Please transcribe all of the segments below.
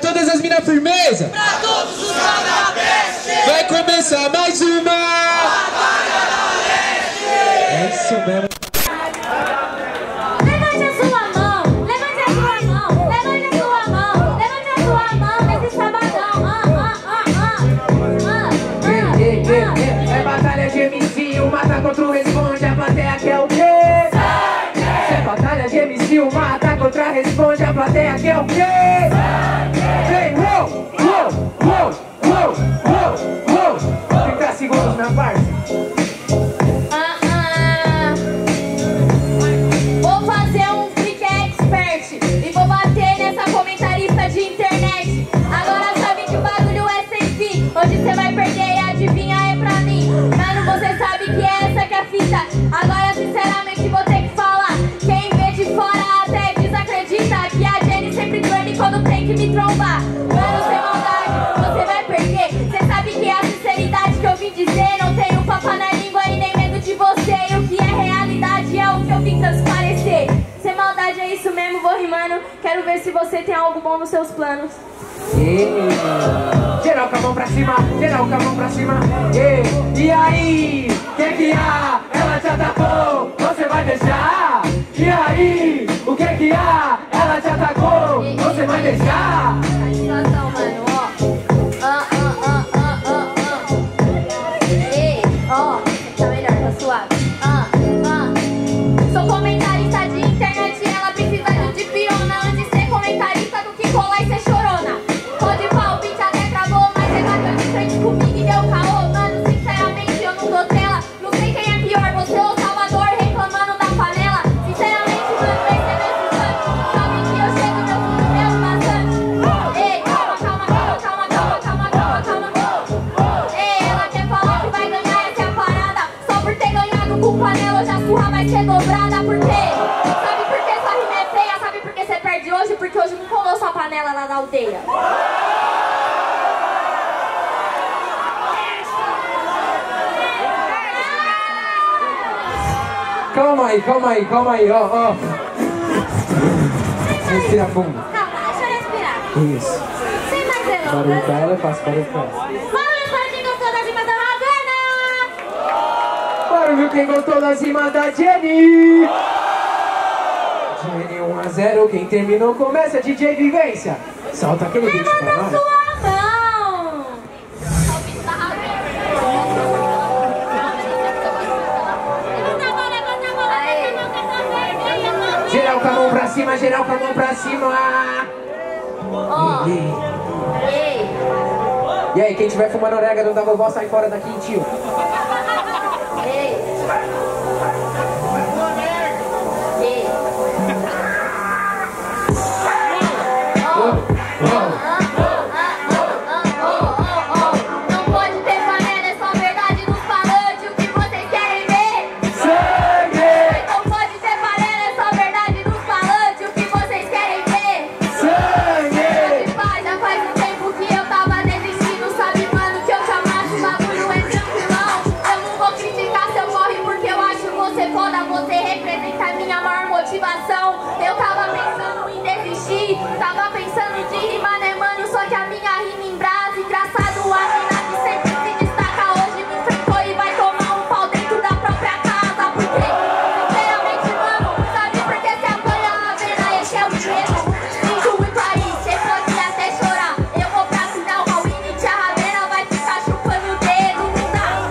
Todas as minas firmeza, pra todos os canabestes, vai começar mais uma Batalha da Leste. É isso mesmo. Levante a sua mão, levante a sua mão, levante a sua mão, levante a sua mão nesse sabadão. É batalha de MC, o mata contra o responde, a plateia quer o quê? É batalha de MC, o mata contra a responde, a plateia quer o quê? Vou fazer um freak expert e vou bater nessa comentarista de internet. Agora sabe que o bagulho é sem fim. Onde você vai perder e adivinhar é pra mim. Mano, você sabe que é essa que é a fita. Agora sinceramente vou ter que falar. Quem vê de fora até desacredita que a Jhenny sempre dorme quando tem que me trombar. Mano, sem maldade, você vai perder. Você sabe que é a sinceridade que eu vim dizer. Não tenho papo na língua e nem medo de você. E o que é realidade é o que eu vim transparecer. Sem maldade é isso mesmo, vou rimando. Quero ver se você tem algo bom nos seus planos. Geral com a mão pra cima, geral com a mão pra cima. E aí, que é que há? Ela te atacou, você vai deixar? E aí, o que é que há? Ela te atacou, você vai deixar? A situação, mano, ó. Sou comentarista de internet e ela precisa de um de piona. Antes de ser comentarista do que colar e ser chorona. Tô de palpite até travou, mas ela bateu de frente comigo e deu caô. Mano, sinceramente eu não dou tela. Não sei quem é pior, você ou Salvador reclamando da panela. Sinceramente, mano, percebeu esse sangue. Sabe que eu chego, meu fundo mesmo bastante. Ei, calma, calma, calma, calma, calma, calma, calma, calma, calma. Ei, ela quer falar que vai ganhar. Com panela hoje a surra vai ser dobrada. Por quê? Sabe por que sua rima é feia? Sabe por que você perde hoje? Porque hoje não colou sua panela lá na aldeia. Calma aí, calma aí, calma aí, ó, ó. Respira fundo. Calma, deixa eu respirar. Isso. Sem mais delongas. Barulho pra ela é fácil, barulho pra ela. Viu quem gostou da cima da Jhenny? Jhenny 1 a 0, quem terminou começa. DJ Vivência, solta aquele beat pra nós. Levanta sua mão. Geral com a mão pra cima, geral com a mão pra cima. Oh. E aí, quem tiver fumando orégano da vovó sai fora daqui, tio. Eu tava pensando em desistir, tava pensando de rimar, né, mano? Só que a minha rima em brasa, engraçado, a mina que sempre se destaca hoje me enfrentou e vai tomar um pau dentro da própria casa. Porque, sinceramente, mano, sabe por que se apanha a vena? Esse é o dinheiro, sinto muito aí, você pode até chorar. Eu vou pra final, a Winnie, tia Ravena vai ficar chupando o dedo, não dá.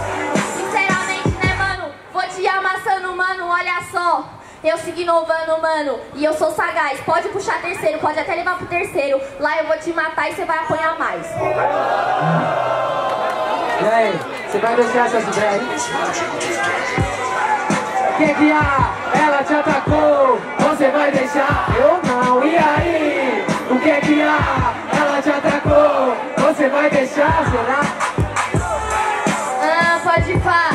Sinceramente, né, mano? Vou te amassando, mano, olha só. Eu sigo inovando, mano, e eu sou sagaz. Pode puxar terceiro, pode até levar pro terceiro. Lá eu vou te matar e você vai apanhar mais. E aí, você vai deixar essas ideias? Quer guiar? Ela te atacou, você vai deixar? Eu não, e aí? O que é que há? Ela te atacou, você vai deixar, será? Ah, pode ir pá.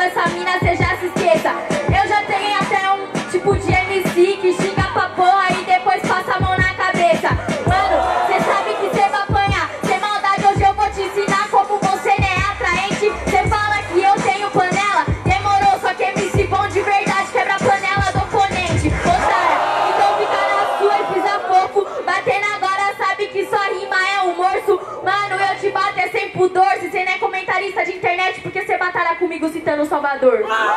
Essa mina cê já se esqueça. Eu já tenho até um tipo de MC que xinga pra porra e depois passa a mão na cabeça. Mano, cê sabe que cê vai apanhar. Sem maldade hoje eu vou te ensinar. pudor, se você não é comentarista de internet, por que você batalha comigo citando o Salvador? A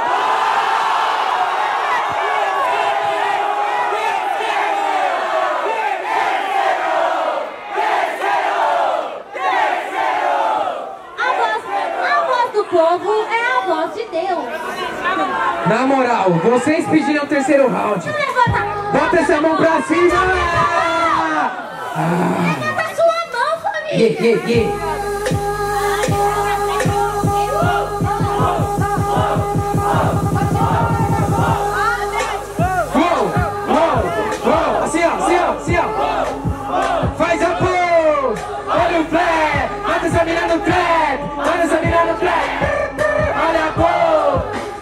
voz do povo é a voz de Deus. Na moral, vocês pediram o terceiro round. Bota essa mão pra cima! Levanta sua mão, família! Assim ó! Faz a pose! Olha o flare! Bota essa mina no trap! Olha a pose!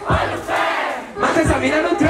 Olha o flare! Bota essa mina no trap!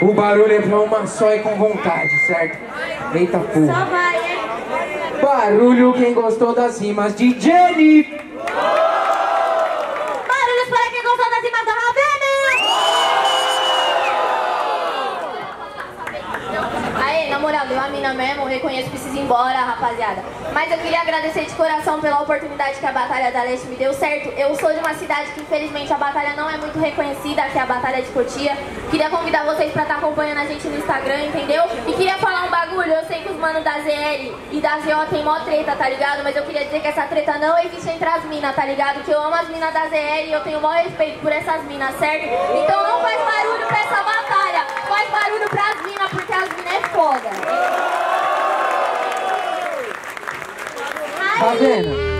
O barulho é pra uma só e com vontade, certo? Eita porra. Só vai, hein? Barulho, quem gostou das rimas de Jhenny. Barulhos para quem gostou das rimas da Ravena. Aê, na moral, deu a mina mesmo, reconheço, preciso ir embora, rapaziada. Mas eu queria agradecer de coração pela oportunidade que a Batalha da Leste me deu, certo? Eu sou de uma cidade que, infelizmente, a batalha não é muito reconhecida, que é a Batalha de Cotia. Queria convidar vocês pra estar acompanhando a gente no Instagram, entendeu? E queria falar um bagulho, eu sei que os manos da ZL e da ZO tem mó treta, tá ligado? Mas eu queria dizer que essa treta não existe entre as minas, tá ligado? Que eu amo as minas da ZL e eu tenho o maior respeito por essas minas, certo? Então não faz barulho pra essa batalha, faz barulho pras minas, porque as minas é foda. Tá vendo?